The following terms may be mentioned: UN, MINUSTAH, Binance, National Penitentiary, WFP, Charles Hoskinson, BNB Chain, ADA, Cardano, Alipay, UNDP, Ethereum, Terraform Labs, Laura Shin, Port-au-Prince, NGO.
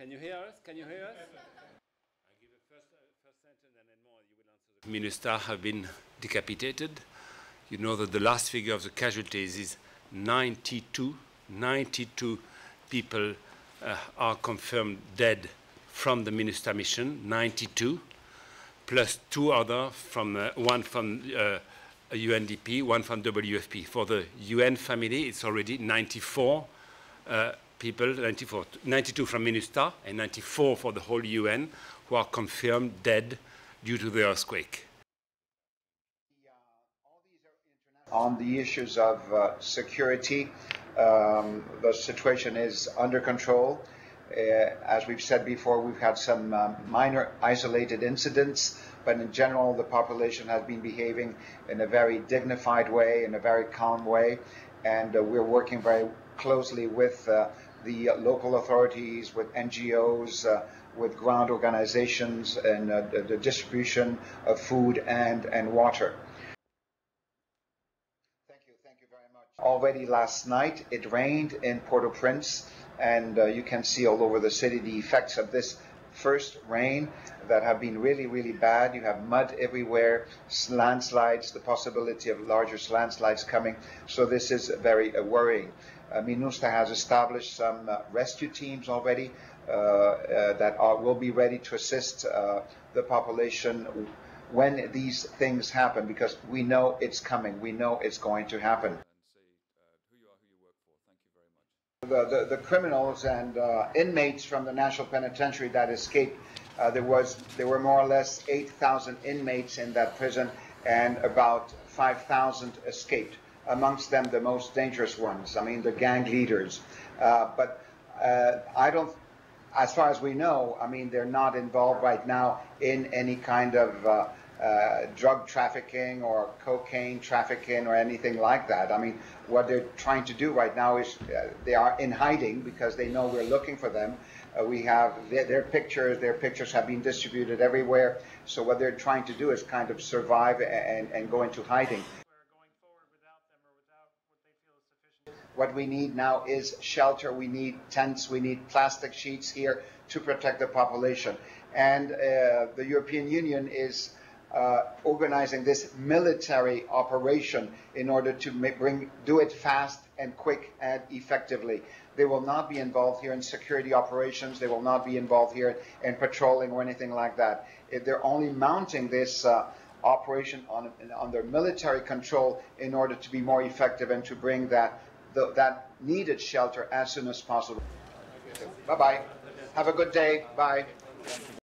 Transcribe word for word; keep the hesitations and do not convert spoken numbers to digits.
Can you hear us? Can you hear us? I give a first, uh, first sentence and then more. You will answer the MINUSTAH have been decapitated. You know that the last figure of the casualties is ninety-two. ninety-two people uh, are confirmed dead from the MINUSTAH mission, ninety-two, plus two other, from, uh, one from uh, U N D P, one from W F P. For the U N family, it's already ninety-four uh, people, ninety-four, ninety-two from MINUSTAH and ninety-four for the whole U N, who are confirmed dead due to the earthquake. On the issues of uh, security, um, the situation is under control. Uh, as we've said before, we've had some um, minor isolated incidents, but in general the population has been behaving in a very dignified way, in a very calm way, and uh, we're working very closely with uh, the local authorities, with N G Os, uh, with ground organizations, and uh, the distribution of food and, and water. Thank you, thank you very much. Already last night it rained in Port-au-Prince, and uh, you can see all over the city the effects of this first rain that have been really, really bad. You have mud everywhere, landslides, the possibility of larger landslides coming. So this is very uh, worrying. Uh, MINUSTAH has established some uh, rescue teams already uh, uh, that are, will be ready to assist uh, the population when these things happen, because we know it's coming. We know it's going to happen. The, the, the criminals and uh, inmates from the National Penitentiary that escaped, uh, there was there were more or less eight thousand inmates in that prison, and about five thousand escaped. Amongst them, the most dangerous ones. I mean, the gang leaders. Uh, but uh, I don't, as far as we know, I mean, they're not involved right now in any kind of Uh, Uh, drug trafficking or cocaine trafficking or anything like that. I mean, what they're trying to do right now is uh, they are in hiding because they know we're looking for them. Uh, we have their, their pictures, their pictures have been distributed everywhere. So what they're trying to do is kind of survive and, and go into hiding. What we need now is shelter. We need tents. We need plastic sheets here to protect the population. And uh, the European Union is Uh, organizing this military operation in order to make, bring, do it fast and quick and effectively. They will not be involved here in security operations. They will not be involved here in patrolling or anything like that. If they're only mounting this uh, operation on, on their military control in order to be more effective and to bring that, the, that needed shelter as soon as possible. Bye-bye. Have a good day. Bye.